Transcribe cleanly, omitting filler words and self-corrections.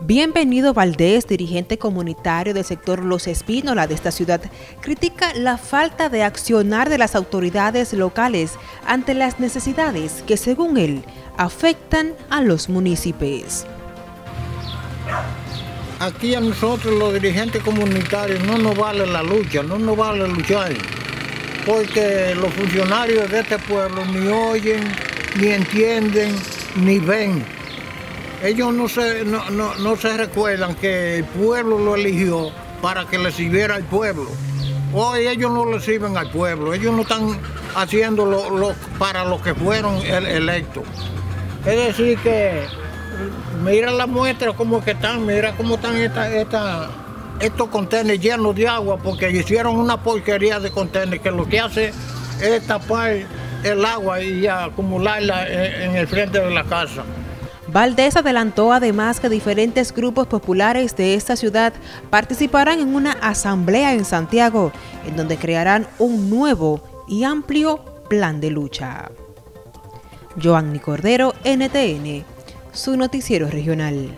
Bienvenido Valdés, dirigente comunitario del sector Los Espínola de esta ciudad, critica la falta de accionar de las autoridades locales ante las necesidades que, según él, afectan a los municipios. Aquí a nosotros los dirigentes comunitarios no nos vale la lucha, no nos vale luchar, porque los funcionarios de este pueblo ni oyen, ni entienden, ni ven. Ellos no se recuerdan que el pueblo lo eligió para que le sirviera al pueblo. Hoy ellos no le sirven al pueblo, ellos no están haciendo para los que fueron electos. Es decir que, mira las muestras como que están, mira cómo están estos contenedores llenos de agua, porque hicieron una porquería de contenedores que lo que hace es tapar el agua y acumularla en el frente de la casa. Valdés adelantó además que diferentes grupos populares de esta ciudad participarán en una asamblea en Santiago, en donde crearán un nuevo y amplio plan de lucha. Yoani Cordero, NTN, su noticiero regional.